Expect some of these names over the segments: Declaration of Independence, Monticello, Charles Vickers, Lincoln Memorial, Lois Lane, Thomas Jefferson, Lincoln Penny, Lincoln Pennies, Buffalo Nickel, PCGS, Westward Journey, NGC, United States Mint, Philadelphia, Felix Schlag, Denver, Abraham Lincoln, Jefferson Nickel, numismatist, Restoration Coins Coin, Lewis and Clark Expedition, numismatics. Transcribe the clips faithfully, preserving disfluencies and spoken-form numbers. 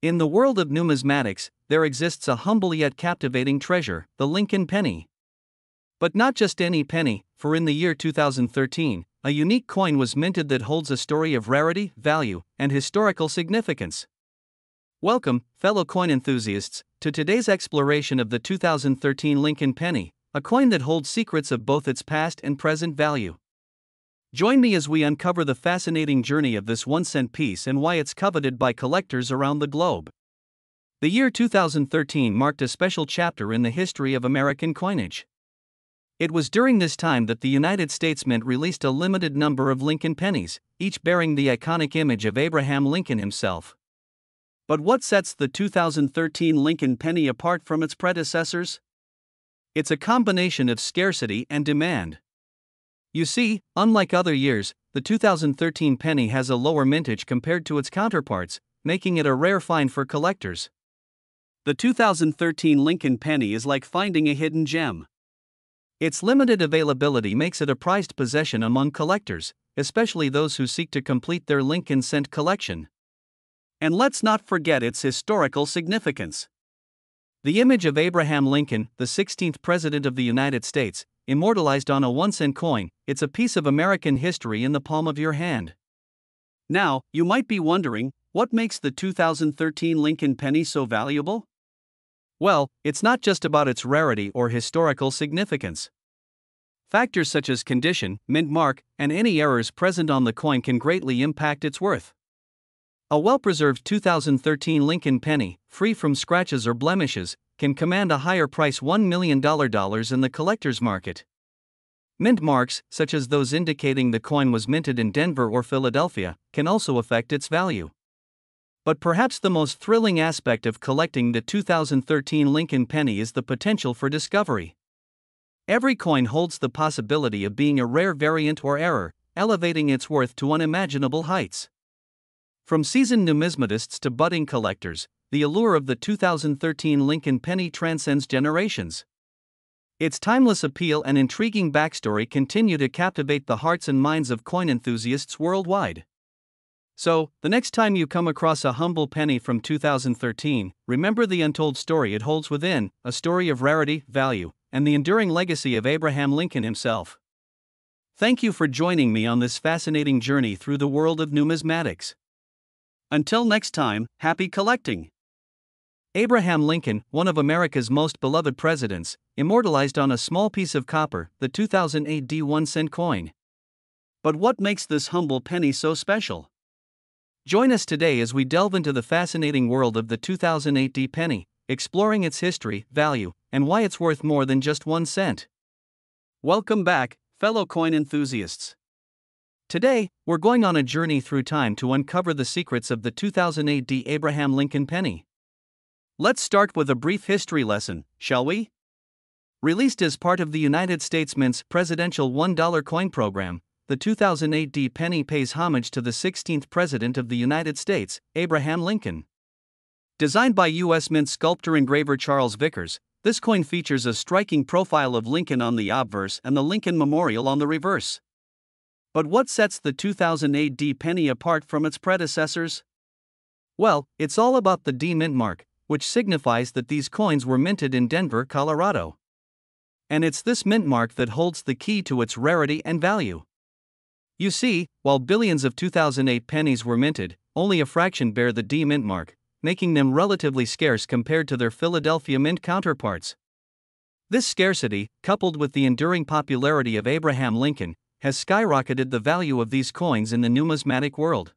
In the world of numismatics, there exists a humble yet captivating treasure, the Lincoln Penny. But not just any penny, for in the year two thousand thirteen, a unique coin was minted that holds a story of rarity, value, and historical significance. Welcome, fellow coin enthusiasts, to today's exploration of the two thousand thirteen Lincoln Penny, a coin that holds secrets of both its past and present value. Join me as we uncover the fascinating journey of this one-cent piece and why it's coveted by collectors around the globe. The year two thousand thirteen marked a special chapter in the history of American coinage. It was during this time that the United States Mint released a limited number of Lincoln pennies, each bearing the iconic image of Abraham Lincoln himself. But what sets the two thousand thirteen Lincoln penny apart from its predecessors? It's a combination of scarcity and demand. You see, unlike other years, the two thousand thirteen penny has a lower mintage compared to its counterparts, making it a rare find for collectors. The two thousand thirteen Lincoln penny is like finding a hidden gem. Its limited availability makes it a prized possession among collectors, especially those who seek to complete their Lincoln cent collection. And let's not forget its historical significance. The image of Abraham Lincoln, the sixteenth President of the United States, immortalized on a one-cent coin, it's a piece of American history in the palm of your hand. Now, you might be wondering, what makes the two thousand thirteen Lincoln penny so valuable? Well, it's not just about its rarity or historical significance. Factors such as condition, mint mark, and any errors present on the coin can greatly impact its worth. A well-preserved two thousand thirteen Lincoln penny, free from scratches or blemishes, can command a higher price one million dollars in the collector's market. Mint marks, such as those indicating the coin was minted in Denver or Philadelphia, can also affect its value. But perhaps the most thrilling aspect of collecting the two thousand thirteen Lincoln penny is the potential for discovery. Every coin holds the possibility of being a rare variant or error, elevating its worth to unimaginable heights. From seasoned numismatists to budding collectors, the allure of the two thousand thirteen Lincoln penny transcends generations. Its timeless appeal and intriguing backstory continue to captivate the hearts and minds of coin enthusiasts worldwide. So, the next time you come across a humble penny from two thousand thirteen, remember the untold story it holds within, a story of rarity, value, and the enduring legacy of Abraham Lincoln himself. Thank you for joining me on this fascinating journey through the world of numismatics. Until next time, happy collecting! Abraham Lincoln, one of America's most beloved presidents, immortalized on a small piece of copper, the two thousand eight one-cent coin. But what makes this humble penny so special? Join us today as we delve into the fascinating world of the two thousand eight penny, exploring its history, value, and why it's worth more than just one cent. Welcome back, fellow coin enthusiasts. Today, we're going on a journey through time to uncover the secrets of the two thousand eight Abraham Lincoln penny. Let's start with a brief history lesson, shall we? Released as part of the United States Mint's presidential one dollar coin program, the two thousand eight penny pays homage to the sixteenth President of the United States, Abraham Lincoln. Designed by U S Mint sculptor-engraver Charles Vickers, this coin features a striking profile of Lincoln on the obverse and the Lincoln Memorial on the reverse. But what sets the two thousand eight penny apart from its predecessors? Well, it's all about the D mint mark, which signifies that these coins were minted in Denver, Colorado. And it's this mint mark that holds the key to its rarity and value. You see, while billions of two thousand eight pennies were minted, only a fraction bear the D mint mark, making them relatively scarce compared to their Philadelphia Mint counterparts. This scarcity, coupled with the enduring popularity of Abraham Lincoln, has skyrocketed the value of these coins in the numismatic world.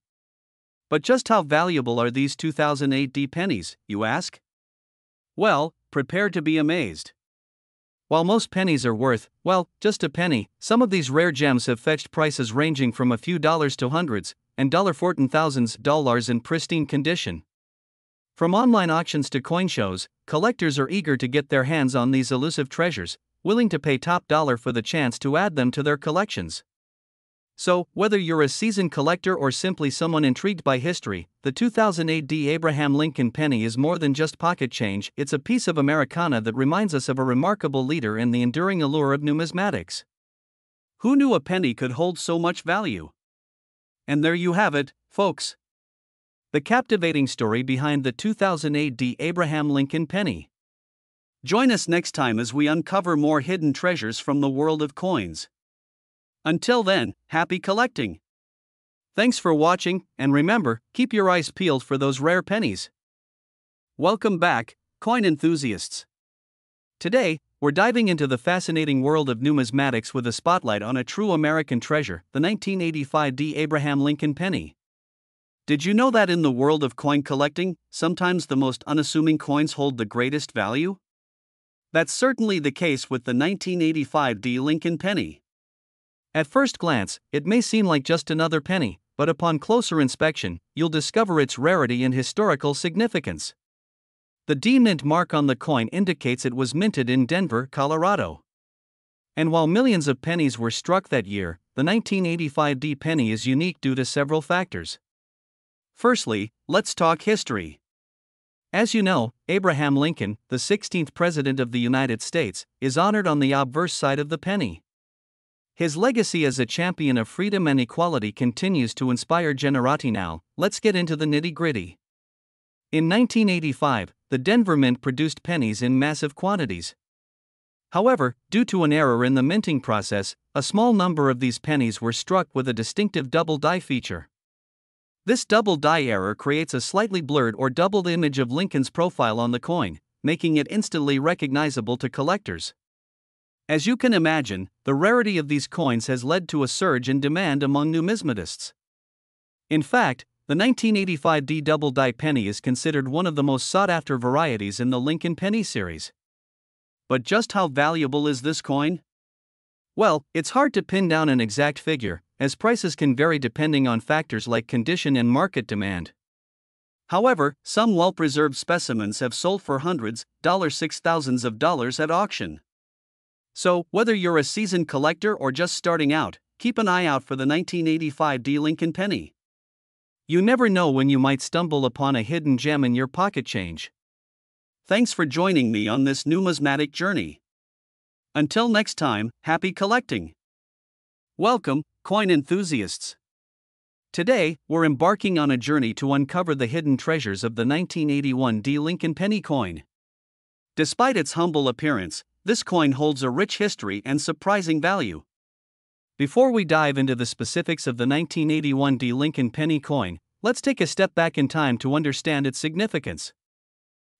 But just how valuable are these two thousand eight pennies, you ask? Well, prepare to be amazed. While most pennies are worth, well, just a penny, some of these rare gems have fetched prices ranging from a few dollars to hundreds, and dollar fortune thousands dollars in pristine condition. From online auctions to coin shows, collectors are eager to get their hands on these elusive treasures, willing to pay top dollar for the chance to add them to their collections. So, whether you're a seasoned collector or simply someone intrigued by history, the two thousand eight Abraham Lincoln penny is more than just pocket change, it's a piece of Americana that reminds us of a remarkable leader and the enduring allure of numismatics. Who knew a penny could hold so much value? And there you have it, folks. The captivating story behind the two thousand A D Abraham Lincoln penny. Join us next time as we uncover more hidden treasures from the world of coins. Until then, happy collecting! Thanks for watching, and remember, keep your eyes peeled for those rare pennies. Welcome back, coin enthusiasts. Today, we're diving into the fascinating world of numismatics with a spotlight on a true American treasure, the nineteen eighty-five A D Abraham Lincoln penny. Did you know that in the world of coin collecting, sometimes the most unassuming coins hold the greatest value? That's certainly the case with the nineteen eighty-five A D Lincoln penny. At first glance, it may seem like just another penny, but upon closer inspection, you'll discover its rarity and historical significance. The D-mint mark on the coin indicates it was minted in Denver, Colorado. And while millions of pennies were struck that year, the nineteen eighty-five A D penny is unique due to several factors. Firstly, let's talk history. As you know, Abraham Lincoln, the sixteenth President of the United States, is honored on the obverse side of the penny. His legacy as a champion of freedom and equality continues to inspire generati now. Let's get into the nitty-gritty. In nineteen eighty-five, the Denver Mint produced pennies in massive quantities. However, due to an error in the minting process, a small number of these pennies were struck with a distinctive double die feature. This double die error creates a slightly blurred or doubled image of Lincoln's profile on the coin, making it instantly recognizable to collectors. As you can imagine, the rarity of these coins has led to a surge in demand among numismatists. In fact, the nineteen eighty-five A D double die penny is considered one of the most sought-after varieties in the Lincoln penny series. But just how valuable is this coin? Well, it's hard to pin down an exact figure, as prices can vary depending on factors like condition and market demand. However, some well-preserved specimens have sold for hundreds, six thousands of dollars at auction. So, whether you're a seasoned collector or just starting out, keep an eye out for the nineteen eighty-five A D Lincoln penny. You never know when you might stumble upon a hidden gem in your pocket change. Thanks for joining me on this numismatic journey. Until next time, happy collecting! Welcome, coin enthusiasts! Today, we're embarking on a journey to uncover the hidden treasures of the nineteen eighty-one A D Lincoln penny coin. Despite its humble appearance, this coin holds a rich history and surprising value. Before we dive into the specifics of the nineteen eighty-one A D Lincoln penny coin, let's take a step back in time to understand its significance.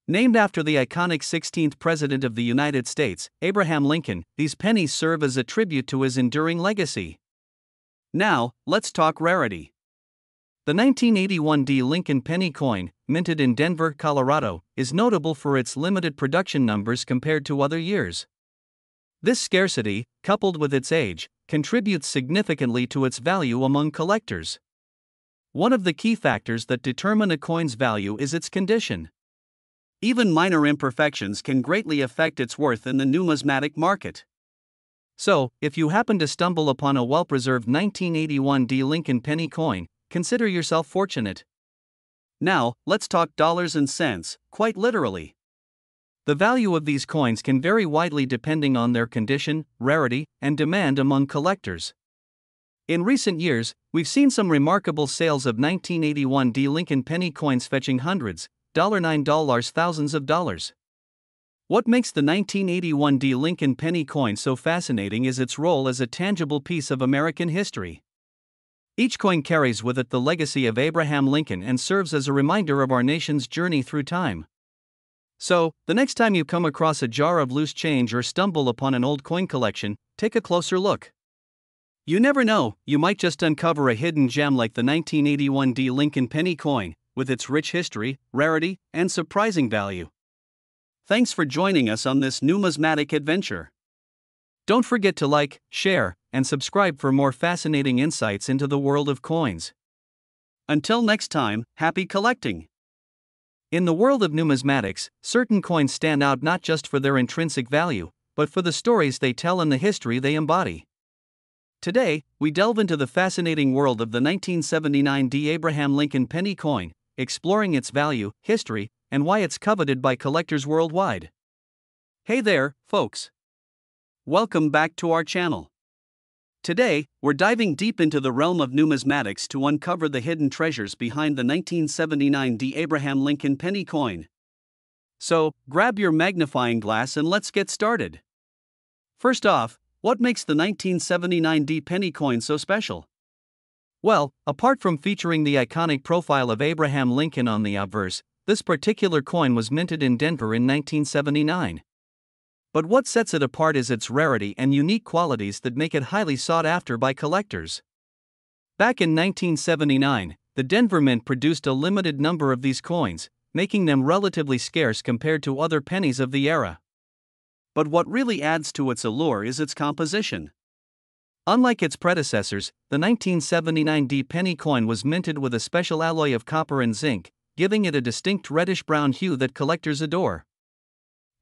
Named after the iconic sixteenth President of the United States, Abraham Lincoln, these pennies serve as a tribute to his enduring legacy. Now, let's talk rarity. The nineteen eighty-one A D Lincoln penny coin, minted in Denver, Colorado, is notable for its limited production numbers compared to other years. This scarcity, coupled with its age, contributes significantly to its value among collectors. One of the key factors that determine a coin's value is its condition. Even minor imperfections can greatly affect its worth in the numismatic market. So, if you happen to stumble upon a well-preserved nineteen eighty-one A D Lincoln penny coin, consider yourself fortunate. Now, let's talk dollars and cents, quite literally. The value of these coins can vary widely depending on their condition, rarity, and demand among collectors. In recent years, we've seen some remarkable sales of nineteen eighty-one A D Lincoln penny coins fetching hundreds, nine dollars thousands of dollars. What makes the nineteen eighty-one A D Lincoln penny coin so fascinating is its role as a tangible piece of American history. Each coin carries with it the legacy of Abraham Lincoln and serves as a reminder of our nation's journey through time. So, the next time you come across a jar of loose change or stumble upon an old coin collection, take a closer look. You never know, you might just uncover a hidden gem like the nineteen eighty-one A D Lincoln penny coin, with its rich history, rarity, and surprising value. Thanks for joining us on this numismatic adventure. Don't forget to like, share, and subscribe for more fascinating insights into the world of coins. Until next time, happy collecting! In the world of numismatics, certain coins stand out not just for their intrinsic value, but for the stories they tell and the history they embody. Today, we delve into the fascinating world of the nineteen seventy-nine A D Abraham Lincoln penny coin, exploring its value, history, and why it's coveted by collectors worldwide. Hey there, folks! Welcome back to our channel. Today, we're diving deep into the realm of numismatics to uncover the hidden treasures behind the nineteen seventy-nine D. Abraham Lincoln penny coin. So, grab your magnifying glass and let's get started. First off, what makes the nineteen seventy-nine D. penny coin so special? Well, apart from featuring the iconic profile of Abraham Lincoln on the obverse, this particular coin was minted in Denver in nineteen seventy-nine. But what sets it apart is its rarity and unique qualities that make it highly sought after by collectors. Back in nineteen seventy-nine, the Denver Mint produced a limited number of these coins, making them relatively scarce compared to other pennies of the era. But what really adds to its allure is its composition. Unlike its predecessors, the nineteen seventy-nine D. penny coin was minted with a special alloy of copper and zinc, giving it a distinct reddish-brown hue that collectors adore.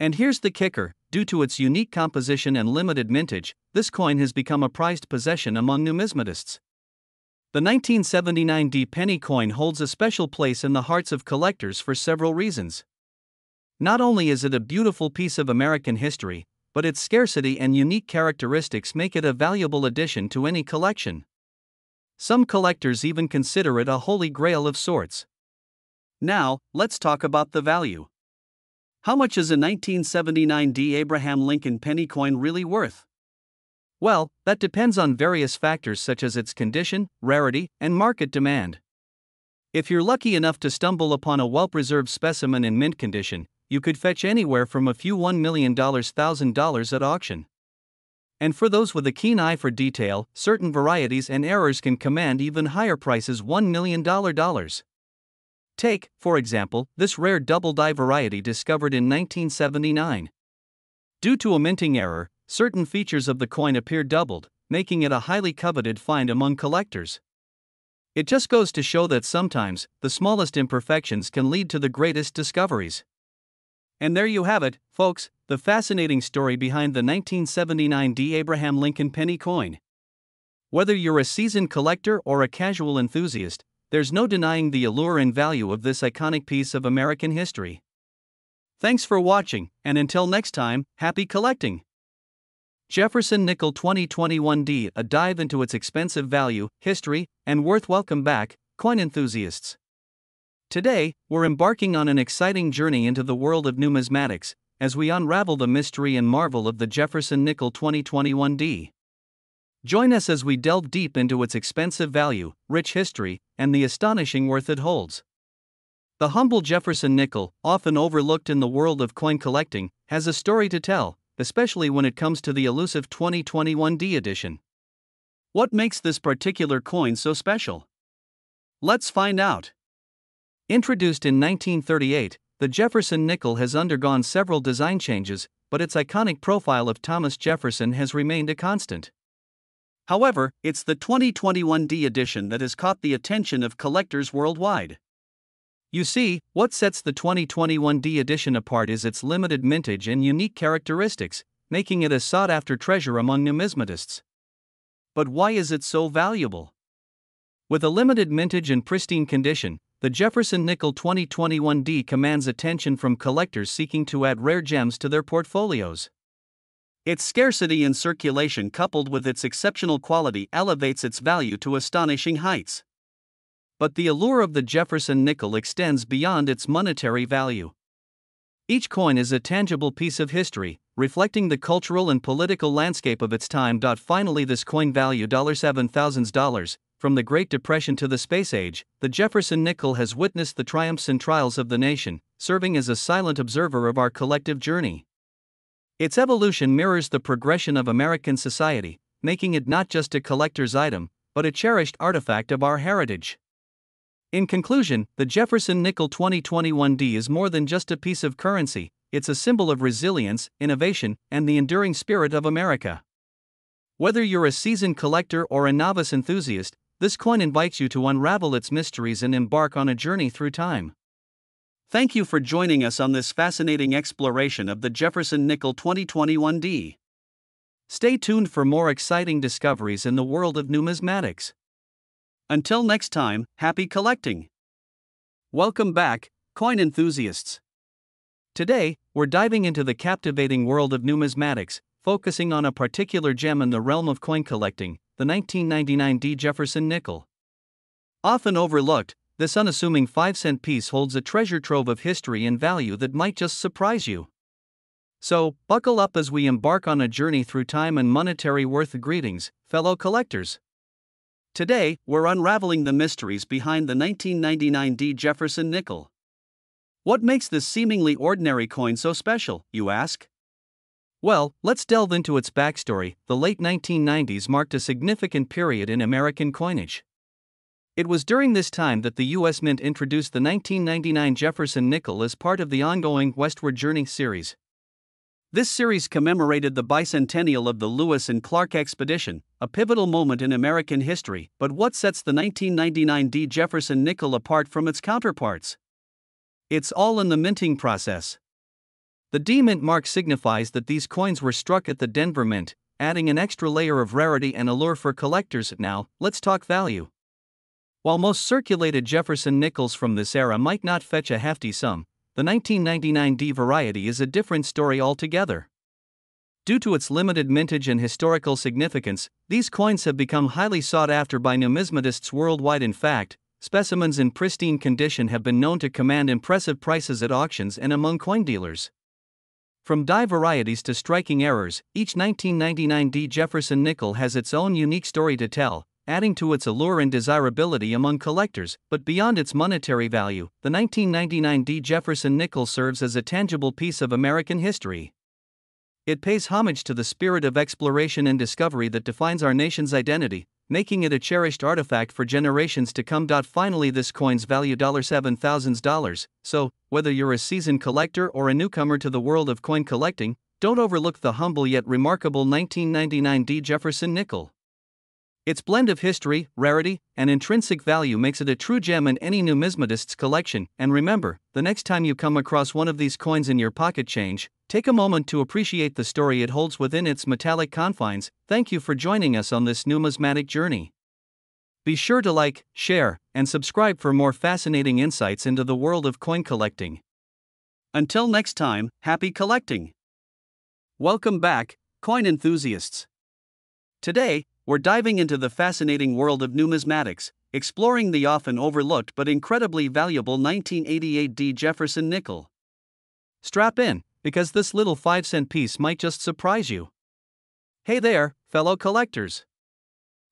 And here's the kicker. Due to its unique composition and limited mintage, this coin has become a prized possession among numismatists. The nineteen seventy-nine D. penny coin holds a special place in the hearts of collectors for several reasons. Not only is it a beautiful piece of American history, but its scarcity and unique characteristics make it a valuable addition to any collection. Some collectors even consider it a holy grail of sorts. Now, let's talk about the value. How much is a nineteen seventy-nine D. Abraham Lincoln penny coin really worth? Well, that depends on various factors such as its condition, rarity, and market demand. If you're lucky enough to stumble upon a well-preserved specimen in mint condition, you could fetch anywhere from a few one million dollars to one thousand dollars at auction. And for those with a keen eye for detail, certain varieties and errors can command even higher prices. One million dollars dollars. Take, for example, this rare double-die variety discovered in nineteen seventy-nine. Due to a minting error, certain features of the coin appear doubled, making it a highly coveted find among collectors. It just goes to show that sometimes, the smallest imperfections can lead to the greatest discoveries. And there you have it, folks, the fascinating story behind the nineteen seventy-nine D. Abraham Lincoln penny coin. Whether you're a seasoned collector or a casual enthusiast, there's no denying the allure and value of this iconic piece of American history. Thanks for watching, and until next time, happy collecting! Jefferson Nickel twenty twenty-one D, a dive into its expensive value, history, and worth. Welcome back, coin enthusiasts. Today, we're embarking on an exciting journey into the world of numismatics, as we unravel the mystery and marvel of the Jefferson Nickel twenty twenty-one D. Join us as we delve deep into its expensive value, rich history, and the astonishing worth it holds. The humble Jefferson nickel, often overlooked in the world of coin collecting, has a story to tell, especially when it comes to the elusive twenty twenty-one D edition. What makes this particular coin so special? Let's find out. Introduced in nineteen thirty-eight, the Jefferson nickel has undergone several design changes, but its iconic profile of Thomas Jefferson has remained a constant. However, it's the twenty twenty-one D edition that has caught the attention of collectors worldwide. You see, what sets the twenty twenty-one D edition apart is its limited mintage and unique characteristics, making it a sought-after treasure among numismatists. But why is it so valuable? With a limited mintage and pristine condition, the Jefferson Nickel twenty twenty-one D commands attention from collectors seeking to add rare gems to their portfolios. Its scarcity in circulation coupled with its exceptional quality elevates its value to astonishing heights. But the allure of the Jefferson nickel extends beyond its monetary value. Each coin is a tangible piece of history, reflecting the cultural and political landscape of its time. Finally, this coin value seven thousand dollars. From the Great Depression to the space age, the Jefferson nickel has witnessed the triumphs and trials of the nation, serving as a silent observer of our collective journey. Its evolution mirrors the progression of American society, making it not just a collector's item, but a cherished artifact of our heritage. In conclusion, the Jefferson Nickel twenty twenty-one D is more than just a piece of currency, it's a symbol of resilience, innovation, and the enduring spirit of America. Whether you're a seasoned collector or a novice enthusiast, this coin invites you to unravel its mysteries and embark on a journey through time. Thank you for joining us on this fascinating exploration of the Jefferson Nickel twenty twenty-one D. Stay tuned for more exciting discoveries in the world of numismatics. Until next time, happy collecting! Welcome back, coin enthusiasts. Today, we're diving into the captivating world of numismatics, focusing on a particular gem in the realm of coin collecting, the nineteen ninety-nine Jefferson Nickel. Often overlooked, this unassuming five-cent piece holds a treasure trove of history and value that might just surprise you. So, buckle up as we embark on a journey through time and monetary worth. Greetings, fellow collectors. Today, we're unraveling the mysteries behind the nineteen ninety-nine Jefferson Nickel. What makes this seemingly ordinary coin so special, you ask? Well, let's delve into its backstory. The late nineteen nineties marked a significant period in American coinage. It was during this time that the U S Mint introduced the nineteen ninety-nine Jefferson Nickel as part of the ongoing Westward Journey series. This series commemorated the bicentennial of the Lewis and Clark Expedition, a pivotal moment in American history. But what sets the nineteen ninety-nine Jefferson Nickel apart from its counterparts? It's all in the minting process. The D-Mint mark signifies that these coins were struck at the Denver Mint, adding an extra layer of rarity and allure for collectors. Now, let's talk value. While most circulated Jefferson nickels from this era might not fetch a hefty sum, the nineteen ninety-nine variety is a different story altogether. Due to its limited mintage and historical significance, these coins have become highly sought after by numismatists worldwide. In fact, specimens in pristine condition have been known to command impressive prices at auctions and among coin dealers. From die varieties to striking errors, each nineteen ninety-nine Jefferson Nickel has its own unique story to tell, adding to its allure and desirability among collectors. But beyond its monetary value, the nineteen ninety-nine Jefferson Nickel serves as a tangible piece of American history. It pays homage to the spirit of exploration and discovery that defines our nation's identity, making it a cherished artifact for generations to come. Finally, this coin's value seven thousand dollars, so whether you're a seasoned collector or a newcomer to the world of coin collecting, don't overlook the humble yet remarkable nineteen ninety-nine Jefferson Nickel. Its blend of history, rarity, and intrinsic value makes it a true gem in any numismatist's collection. And remember, the next time you come across one of these coins in your pocket change, take a moment to appreciate the story it holds within its metallic confines. Thank you for joining us on this numismatic journey. Be sure to like, share, and subscribe for more fascinating insights into the world of coin collecting. Until next time, happy collecting! Welcome back, coin enthusiasts. Today, we're diving into the fascinating world of numismatics, exploring the often overlooked but incredibly valuable nineteen eighty-eight Jefferson Nickel. Strap in, because this little five-cent piece might just surprise you. Hey there, fellow collectors.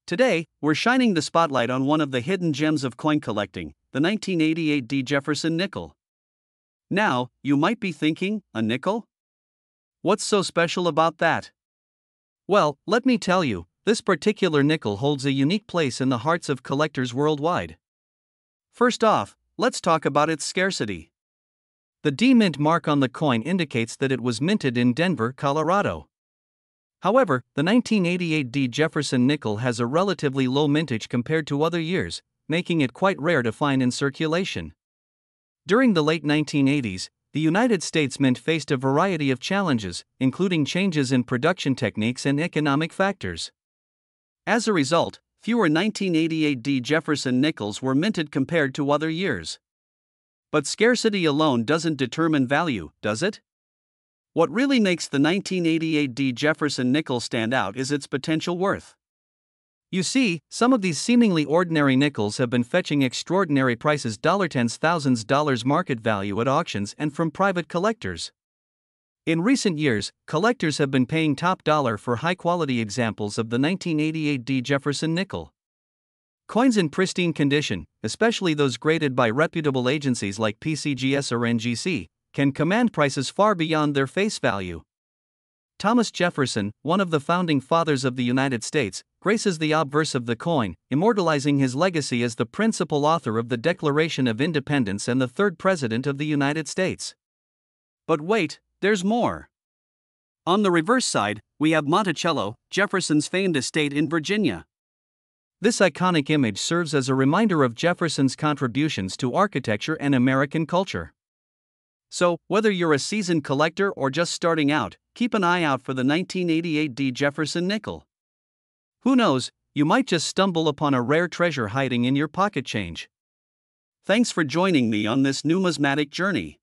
Today, we're shining the spotlight on one of the hidden gems of coin collecting, the nineteen eighty-eight Jefferson Nickel. Now, you might be thinking, a nickel? What's so special about that? Well, let me tell you. This particular nickel holds a unique place in the hearts of collectors worldwide. First off, let's talk about its scarcity. The D-Mint mark on the coin indicates that it was minted in Denver, Colorado. However, the nineteen eighty-eight Jefferson Nickel has a relatively low mintage compared to other years, making it quite rare to find in circulation. During the late nineteen eighties, the United States Mint faced a variety of challenges, including changes in production techniques and economic factors. As a result, fewer nineteen eighty-eight Jefferson nickels were minted compared to other years. But scarcity alone doesn't determine value, does it? What really makes the nineteen eighty-eight Jefferson nickel stand out is its potential worth. You see, some of these seemingly ordinary nickels have been fetching extraordinary prices, ten thousand dollars market value at auctions and from private collectors. In recent years, collectors have been paying top dollar for high-quality examples of the nineteen eighty-eight Jefferson Nickel. Coins in pristine condition, especially those graded by reputable agencies like P C G S or N G C, can command prices far beyond their face value. Thomas Jefferson, one of the founding fathers of the United States, graces the obverse of the coin, immortalizing his legacy as the principal author of the Declaration of Independence and the third President of the United States. But wait, there's more. On the reverse side, we have Monticello, Jefferson's famed estate in Virginia. This iconic image serves as a reminder of Jefferson's contributions to architecture and American culture. So, whether you're a seasoned collector or just starting out, keep an eye out for the nineteen eighty-eight Jefferson Nickel. Who knows, you might just stumble upon a rare treasure hiding in your pocket change. Thanks for joining me on this numismatic journey.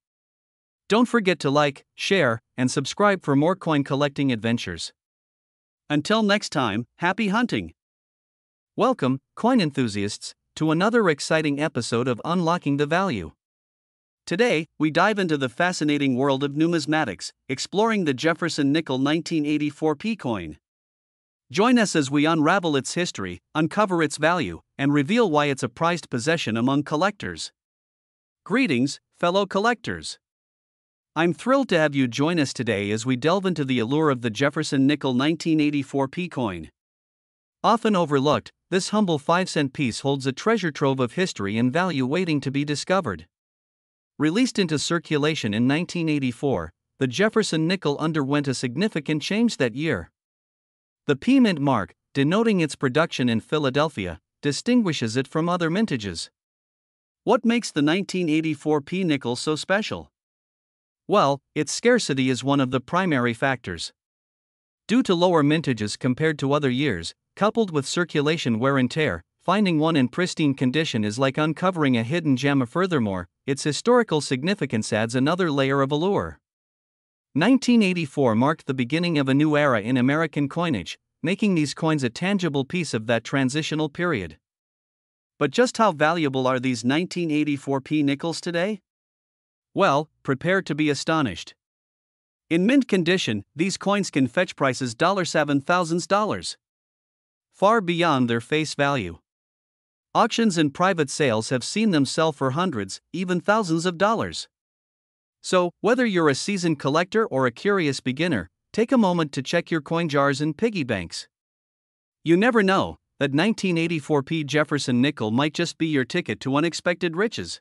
Don't forget to like, share, and subscribe for more coin collecting adventures. Until next time, happy hunting! Welcome, coin enthusiasts, to another exciting episode of Unlocking the Value. Today, we dive into the fascinating world of numismatics, exploring the Jefferson Nickel nineteen eighty-four P coin. Join us as we unravel its history, uncover its value, and reveal why it's a prized possession among collectors. Greetings, fellow collectors. I'm thrilled to have you join us today as we delve into the allure of the Jefferson Nickel nineteen eighty-four P coin. Often overlooked, this humble five-cent piece holds a treasure trove of history and value waiting to be discovered. Released into circulation in nineteen eighty-four, the Jefferson Nickel underwent a significant change that year. The P Mint mark, denoting its production in Philadelphia, distinguishes it from other mintages. What makes the nineteen eighty-four P nickel so special? Well, its scarcity is one of the primary factors. Due to lower mintages compared to other years, coupled with circulation wear and tear, finding one in pristine condition is like uncovering a hidden gem. Furthermore, its historical significance adds another layer of allure. nineteen eighty-four marked the beginning of a new era in American coinage, making these coins a tangible piece of that transitional period. But just how valuable are these nineteen eighty-four P nickels today? Well, prepare to be astonished. In mint condition, these coins can fetch prices seven thousand dollars. Far beyond their face value. Auctions and private sales have seen them sell for hundreds, even thousands of dollars. So, whether you're a seasoned collector or a curious beginner, take a moment to check your coin jars and piggy banks. You never know, that nineteen eighty-four P Jefferson Nickel might just be your ticket to unexpected riches.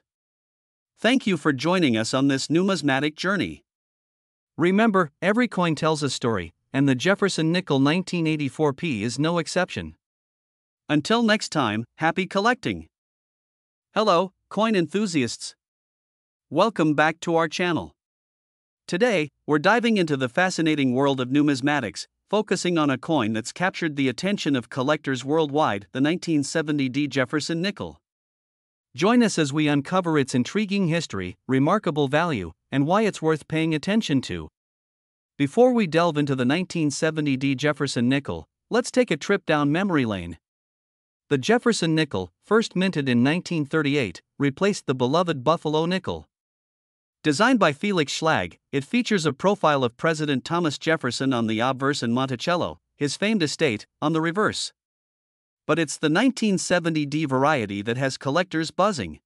Thank you for joining us on this numismatic journey. Remember, every coin tells a story, and the Jefferson Nickel nineteen eighty-four P is no exception. Until next time, happy collecting! Hello, coin enthusiasts! Welcome back to our channel. Today, we're diving into the fascinating world of numismatics, focusing on a coin that's captured the attention of collectors worldwide, the nineteen seventy D Jefferson Nickel. Join us as we uncover its intriguing history, remarkable value, and why it's worth paying attention to. Before we delve into the nineteen seventy D Jefferson Nickel, let's take a trip down memory lane. The Jefferson Nickel, first minted in nineteen thirty-eight, replaced the beloved Buffalo Nickel. Designed by Felix Schlag, it features a profile of President Thomas Jefferson on the obverse and Monticello, his famed estate, on the reverse. But it's the nineteen seventy D variety that has collectors buzzing.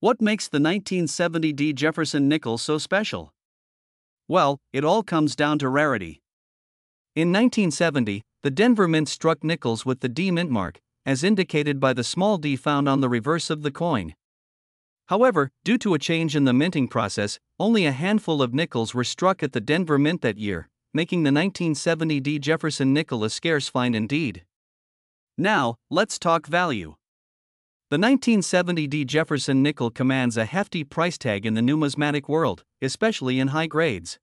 What makes the nineteen seventy D Jefferson Nickel so special? Well, it all comes down to rarity. In nineteen seventy, the Denver Mint struck nickels with the D Mint mark, as indicated by the small D found on the reverse of the coin. However, due to a change in the minting process, only a handful of nickels were struck at the Denver Mint that year, making the nineteen seventy D Jefferson Nickel a scarce find indeed. Now, let's talk value. The nineteen seventy D Jefferson Nickel commands a hefty price tag in the numismatic world, especially in high grades.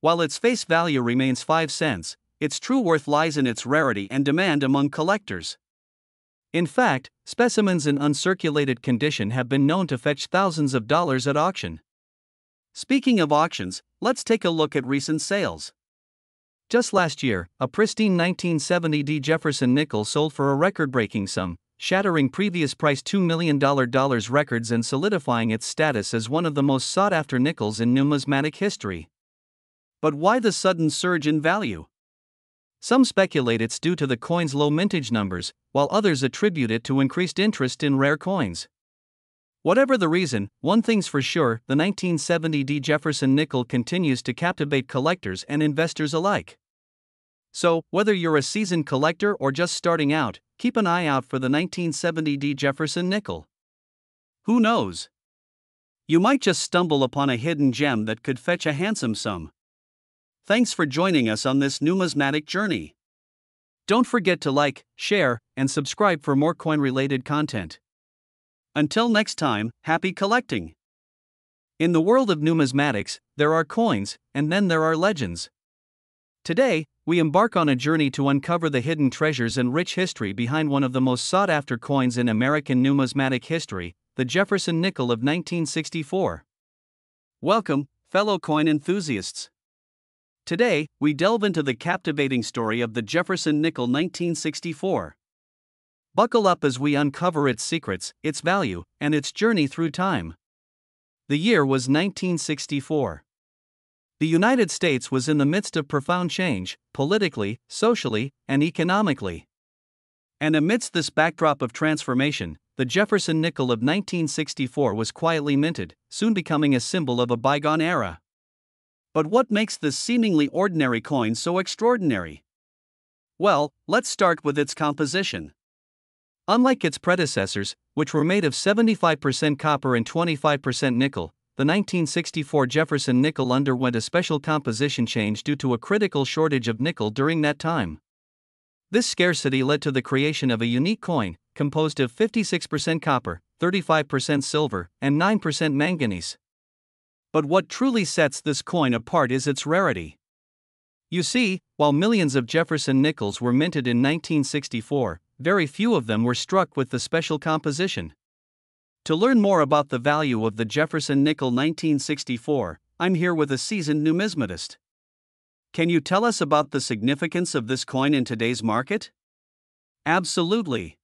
While its face value remains five cents, its true worth lies in its rarity and demand among collectors. In fact, specimens in uncirculated condition have been known to fetch thousands of dollars at auction. Speaking of auctions, let's take a look at recent sales. Just last year, a pristine nineteen seventy D Jefferson Nickel sold for a record-breaking sum, shattering previous price two million dollars records and solidifying its status as one of the most sought-after nickels in numismatic history. But why the sudden surge in value? Some speculate it's due to the coin's low mintage numbers, while others attribute it to increased interest in rare coins. Whatever the reason, one thing's for sure, the nineteen seventy D Jefferson Nickel continues to captivate collectors and investors alike. So, whether you're a seasoned collector or just starting out, keep an eye out for the nineteen seventy D Jefferson Nickel. Who knows? You might just stumble upon a hidden gem that could fetch a handsome sum. Thanks for joining us on this numismatic journey. Don't forget to like, share, and subscribe for more coin-related content. Until next time, happy collecting! In the world of numismatics, there are coins, and then there are legends. Today, we embark on a journey to uncover the hidden treasures and rich history behind one of the most sought-after coins in American numismatic history, the Jefferson Nickel of nineteen sixty-four. Welcome, fellow coin enthusiasts. Today, we delve into the captivating story of the Jefferson Nickel nineteen sixty-four. Buckle up as we uncover its secrets, its value, and its journey through time. The year was nineteen sixty-four. The United States was in the midst of profound change, politically, socially, and economically. And amidst this backdrop of transformation, the Jefferson Nickel of nineteen sixty-four was quietly minted, soon becoming a symbol of a bygone era. But what makes this seemingly ordinary coin so extraordinary? Well, let's start with its composition. Unlike its predecessors, which were made of seventy-five percent copper and twenty-five percent nickel, the nineteen sixty-four Jefferson Nickel underwent a special composition change due to a critical shortage of nickel during that time. This scarcity led to the creation of a unique coin, composed of fifty-six percent copper, thirty-five percent silver, and nine percent manganese. But what truly sets this coin apart is its rarity. You see, while millions of Jefferson nickels were minted in nineteen sixty-four, very few of them were struck with the special composition. To learn more about the value of the Jefferson Nickel nineteen sixty-four, I'm here with a seasoned numismatist. Can you tell us about the significance of this coin in today's market? Absolutely.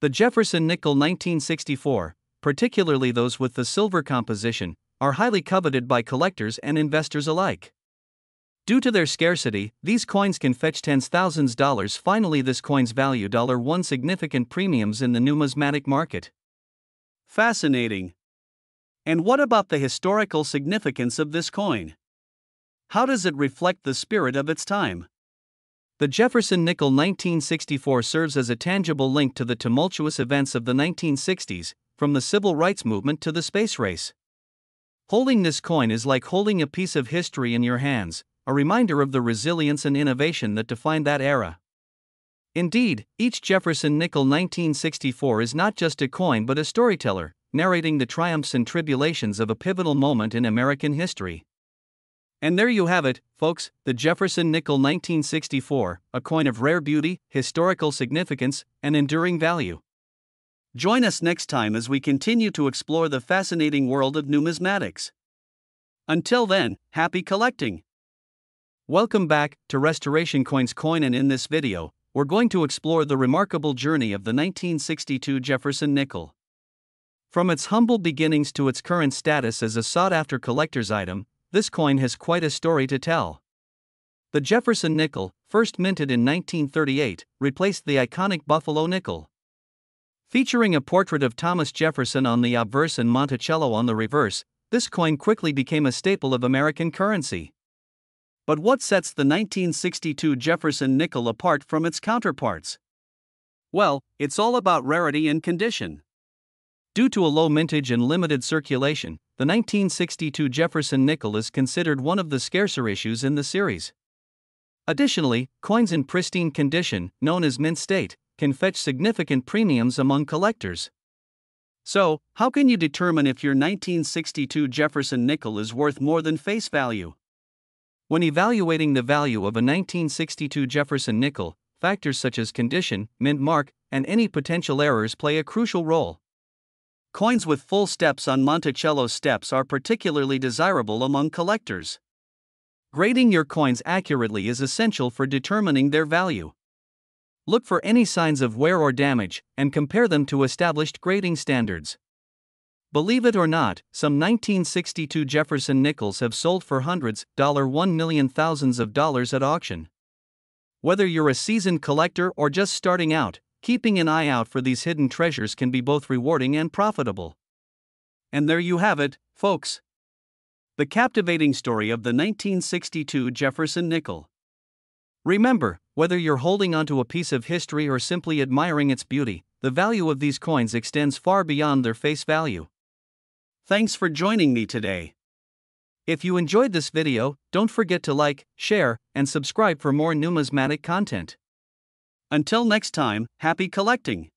The Jefferson Nickel nineteen sixty-four, particularly those with the silver composition, are highly coveted by collectors and investors alike. Due to their scarcity, these coins can fetch tens of thousands of dollars. Finally, this coin's value one dollar significant premiums in the numismatic market. Fascinating. And what about the historical significance of this coin? How does it reflect the spirit of its time? The Jefferson Nickel nineteen sixty-four serves as a tangible link to the tumultuous events of the nineteen sixties, from the civil rights movement to the space race. Holding this coin is like holding a piece of history in your hands, a reminder of the resilience and innovation that defined that era. Indeed, each Jefferson Nickel nineteen sixty-four is not just a coin but a storyteller, narrating the triumphs and tribulations of a pivotal moment in American history. And there you have it, folks, the Jefferson Nickel nineteen sixty-four, a coin of rare beauty, historical significance, and enduring value. Join us next time as we continue to explore the fascinating world of numismatics. Until then, happy collecting! Welcome back to Restoration Coins Coin, and in this video, we're going to explore the remarkable journey of the nineteen sixty-two Jefferson Nickel. From its humble beginnings to its current status as a sought-after collector's item, this coin has quite a story to tell. The Jefferson Nickel, first minted in nineteen thirty-eight, replaced the iconic Buffalo Nickel. Featuring a portrait of Thomas Jefferson on the obverse and Monticello on the reverse, this coin quickly became a staple of American currency. But what sets the nineteen sixty-two Jefferson Nickel apart from its counterparts? Well, it's all about rarity and condition. Due to a low mintage and limited circulation, the nineteen sixty-two Jefferson Nickel is considered one of the scarcer issues in the series. Additionally, coins in pristine condition, known as mint state, can fetch significant premiums among collectors. So, how can you determine if your nineteen sixty-two Jefferson Nickel is worth more than face value? When evaluating the value of a nineteen sixty-two Jefferson Nickel, factors such as condition, mint mark, and any potential errors play a crucial role. Coins with full steps on Monticello steps are particularly desirable among collectors. Grading your coins accurately is essential for determining their value. Look for any signs of wear or damage and compare them to established grading standards. Believe it or not, some nineteen sixty-two Jefferson nickels have sold for hundreds, one million thousands of dollars at auction. Whether you're a seasoned collector or just starting out, keeping an eye out for these hidden treasures can be both rewarding and profitable. And there you have it, folks. The captivating story of the nineteen sixty-two Jefferson Nickel. Remember, whether you're holding onto a piece of history or simply admiring its beauty, the value of these coins extends far beyond their face value. Thanks for joining me today. If you enjoyed this video, don't forget to like, share, and subscribe for more numismatic content. Until next time, happy collecting!